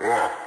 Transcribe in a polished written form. Yeah.